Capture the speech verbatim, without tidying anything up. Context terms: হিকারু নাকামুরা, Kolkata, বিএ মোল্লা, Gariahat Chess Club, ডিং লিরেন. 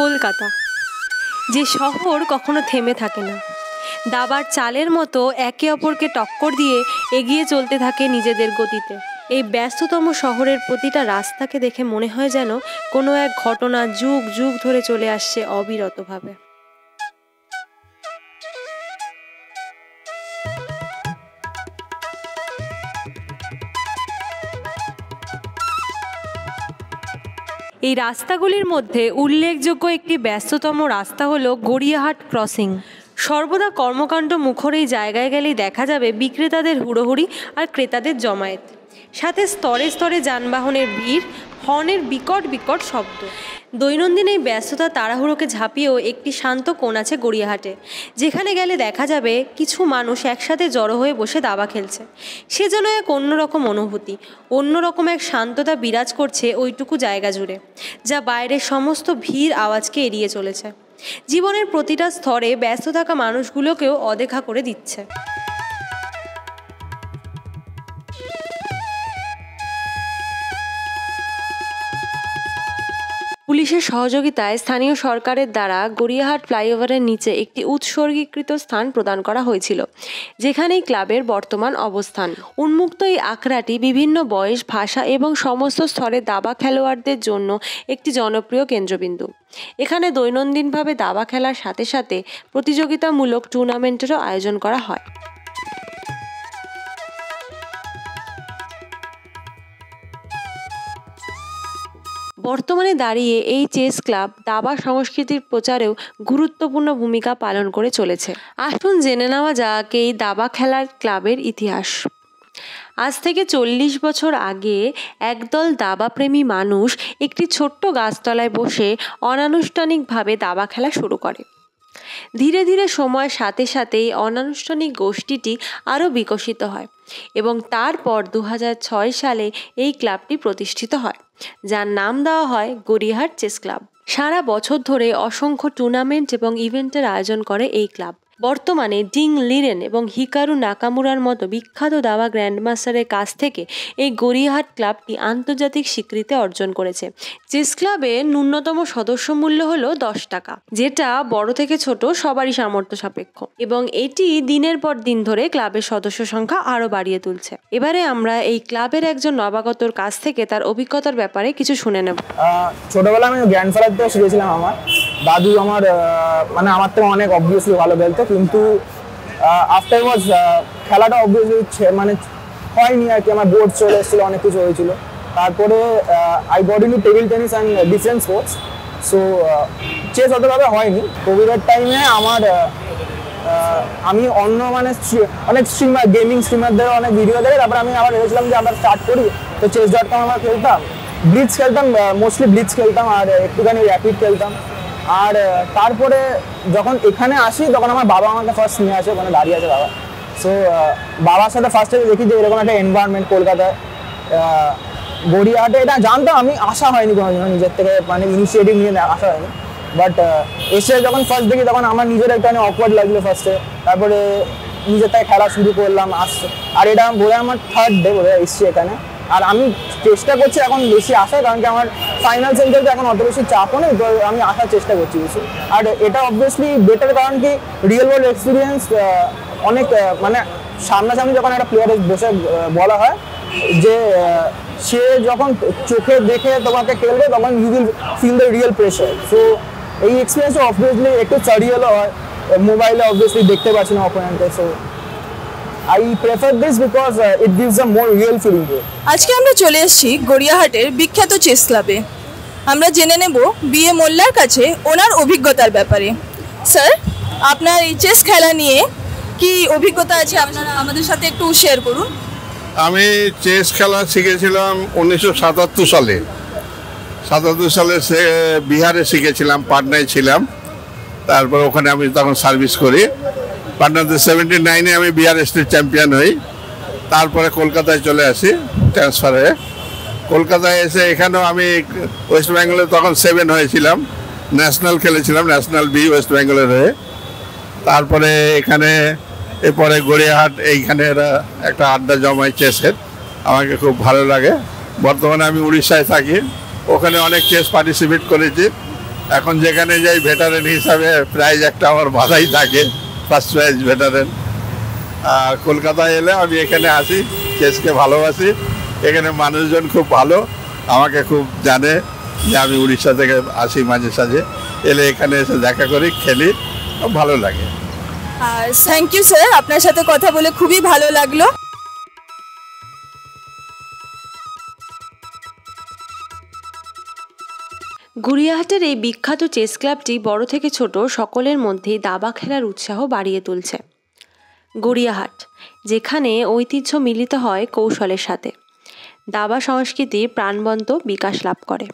কলকাতা, যে শহর কখনো থেমে থাকে না, দাবার চালের মতো একে অপরকে টক্কর দিয়ে এগিয়ে চলতে থাকে নিজেদের গতিতে। এই ব্যস্ততম শহরের প্রতিটা রাস্তাকে দেখে মনে হয় যেন কোনো এক ঘটনা যুগ যুগ ধরে চলে আসছে অবিরতভাবে। এই রাস্তাগুলির মধ্যে উল্লেখযোগ্য একটি ব্যস্ততম রাস্তা হলো গড়িয়াহাট ক্রসিং। সর্বদা কর্মকাণ্ড মুখর এই জায়গায় গেলেই দেখা যাবে বিক্রেতাদের হুড়োহুড়ি আর ক্রেতাদের জমায়েত, সাথে স্তরে স্তরে যানবাহনের ভিড়, হর্নের বিকট বিকট শব্দ। দৈনন্দিন এই ব্যস্ততা তাড়াহুড়োকে ঝাঁপিয়েও একটি শান্ত কোণ আছে গড়িয়াহাটে, যেখানে গেলে দেখা যাবে কিছু মানুষ একসাথে জড়ো হয়ে বসে দাবা খেলছে। সে যেন এক অন্যরকম অনুভূতি, অন্যরকম এক শান্ততা বিরাজ করছে ওইটুকু জায়গা জুড়ে, যা বাইরের সমস্ত ভিড় আওয়াজকে এড়িয়ে চলেছে, জীবনের প্রতিটা স্তরে ব্যস্ত থাকা মানুষগুলোকেও অদেখা করে দিচ্ছে। পুলিশের সহযোগিতায় স্থানীয় সরকারের দ্বারা গড়িয়াহাট ফ্লাইওভারের নিচে একটি উৎসর্গীকৃত স্থান প্রদান করা হয়েছিল, যেখানে ক্লাবের বর্তমান অবস্থান। উন্মুক্ত এই আখড়াটি বিভিন্ন বয়স, ভাষা এবং সমস্ত স্তরে দাবা খেলোয়াড়দের জন্য একটি জনপ্রিয় কেন্দ্রবিন্দু। এখানে দৈনন্দিনভাবে দাবা খেলার সাথে সাথে প্রতিযোগিতামূলক টুর্নামেন্টেরও আয়োজন করা হয়। বর্তমানে দাঁড়িয়ে এই চেস ক্লাব দাবা সংস্কৃতির প্রচারেও গুরুত্বপূর্ণ ভূমিকা পালন করে চলেছে। আসুন জেনে নেওয়া যাক এই দাবা খেলার ক্লাবের ইতিহাস। আজ থেকে চল্লিশ বছর আগে একদল দাবাপ্রেমী মানুষ একটি ছোট্ট গাছতলায় বসে অনানুষ্ঠানিকভাবে দাবা খেলা শুরু করে। ধীরে ধীরে সময়ের সাথে সাথে এই অনানুষ্ঠানিক গোষ্ঠীটি আরও বিকশিত হয় এবং তারপর দু হাজার ছয় সালে এই ক্লাবটি প্রতিষ্ঠিত হয়, যার নাম দেওয়া হয় গড়িয়াহাট চেস ক্লাব। সারা বছর ধরে অসংখ্য টুর্নামেন্ট এবং ইভেন্টের আয়োজন করে এই ক্লাব। বর্তমানে ডিং লিরেন এবং হিকারু নাকামুরার মতো বিখ্যাত দাবা গ্র্যান্ডমাস্টারের কাছ থেকে এই গড়িয়াহাট ক্লাবটি আন্তর্জাতিক স্বীকৃতি অর্জন করেছে। চেস ক্লাবে ন্যূনতম সদস্য মূল্য হলো দশ টাকা, যেটা বড় থেকে ছোট সবারই সামর্থ্য সাপেক্ষ, এবং এটি দিনের পর দিন ধরে ক্লাবের সদস্য সংখ্যা আরও বাড়িয়ে তুলছে। এবারে আমরা এই ক্লাবের একজন নবাগতর কাছ থেকে তার অভিজ্ঞতার ব্যাপারে কিছু শুনে নেব। ছোটবেলা আমি গ্র্যান্ডফাদার থেকে শিখেছিলাম। আমার দাদু আমার মানে আমার থেকে অনেক অবভিয়াসলি ভালো খেলতো, কিন্তু আফটারওয়ার্ডস খেলাটা অবভিয়াসলি মানে হয়নি আর কি। আমার বোর্ড চলে এসেছিলো, অনেক কিছু হয়েছিল। তারপরে I got into table tennis and different sports, so chess অতভাবে হয়নি। কোভিডের টাইমে আমার আমি অন্য মানে অনেক স্ট্রিমার, গেমিং স্ট্রিমারদের অনেক ভিডিও দেখে তারপরে আমি আবার ভেবেছিলাম যে আবার স্টার্ট করি। তো চেস ডট কম আমার খেলতাম, ব্লিটস খেলতাম, মোস্টলি ব্লিটস খেলতাম আর একটুখানি র্যাপিড খেলতাম। আর তারপরে যখন এখানে আসি তখন আমার বাবা আমাকে ফার্স্ট নিয়ে আসে, ওখানে দাঁড়িয়ে আছে বাবা। সো বাবার সাথে ফার্স্টে দেখি যে এরকম একটা এনভায়রনমেন্ট কলকাতায়, গড়িয়াহাটে। এটা জানতাম, আমি আসা হয়নি কোনো জন্য, নিজের থেকে মানে ইনিশিয়েটিভ নিয়ে আসা হয়নি। বাট এসে যখন ফার্স্ট দেখি তখন আমার নিজের একটা অনেক অকওয়ার্ড লাগলো ফার্স্টে। তারপরে নিজের থেকে খেলা শুরু করলাম আসতে। আর এটা বোধ হয় আমার থার্ড ডে বোধ হয় এসছি এখানে। আর আমি চেষ্টা করছি এখন বেশি আসার, কারণ কি আমার ফাইনাল সেন্টারটা এখন অত বেশি চাপও নেই, তো আমি আসার চেষ্টা করছি বেশি। আর এটা অবভিয়াসলি বেটার, কারণ কি রিয়েল ওয়ার্ল্ড এক্সপিরিয়েন্স অনেক, মানে সামনাসামনি যখন একটা প্লেয়ারের বসে বলা হয় যে সে যখন চোখে দেখে তোমাকে খেলবে তখন you will feel the real pressure. So এই এক্সপিরিয়েন্সটা অবভিয়াসলি একটু সারিয়ালও হয়। মোবাইলে অবভিয়াসলি দেখতে পাচ্ছি না অপোনেন্টকে, so I prefer this because uh, it gives a more real feeling to it. আজকে আমরা চলে এসেছি গড়িয়াহাটের বিখ্যাত চেস ক্লাবে। আমরা জেনে নেব বিএ মোল্লার কাছে ওনার অভিজ্ঞতার ব্যাপারে। স্যার, আপনার এই চেস খেলা নিয়ে কি অভিজ্ঞতা আছে আপনারা আমাদের সাথে একটু শেয়ার করুন। আমি চেস খেলা শিখেছিলাম উনিশশো সাতাত্তর সালে সাতাত্তর সালে সে বিহারে শিখেছিলাম, পাটনায় ছিলাম। তারপর ওখানে আমি তখন সার্ভিস করি। পাটনাতে সেভেন্টি নাইনে আমি বিহার স্টেট চ্যাম্পিয়ন হই। তারপরে কলকাতায় চলে আসি ট্রান্সফার হয়ে। কলকাতায় এসে এখানেও আমি ওয়েস্ট বেঙ্গলে তখন সেভেন হয়েছিলাম, ন্যাশনাল খেলেছিলাম, ন্যাশনাল বি ওয়েস্ট বেঙ্গলের হয়ে। তারপরে এখানে এরপরে গড়িয়াহাট, এইখানে এরা একটা আড্ডা জমায় চেসের, আমাকে খুব ভালো লাগে। বর্তমানে আমি উড়িষ্যায় থাকি, ওখানে অনেক চেস পার্টিসিপেট করেছি। এখন যেখানে যাই ভেটারেন হিসাবে প্রাইজ একটা আমার মাথায় থাকে, ফার্স্ট প্রাইজ ভেটারেন। কলকাতায় এলে আমি এখানে আসি, চেসকে ভালোবাসি, এখানে মানুষজন খুব ভালো, আমাকে খুব জানে যে আমি উড়িষ্যা থেকে আসি, মাঝে সাঝে এলে এখানে এসে দেখা করি, খেলি, ভালো লাগে। থ্যাংক ইউ স্যার, আপনার সাথে কথা বলে খুবই ভালো লাগলো। গড়িয়াহাটের এই বিখ্যাত চেস ক্লাবটি বড় থেকে ছোট সকলের মধ্যেই দাবা খেলার উৎসাহ বাড়িয়ে তুলছে। গড়িয়াহাট, যেখানে ঐতিহ্য মিলিত হয় কৌশলের সাথে, দাবা সংস্কৃতি প্রাণবন্ত বিকাশ লাভ করে।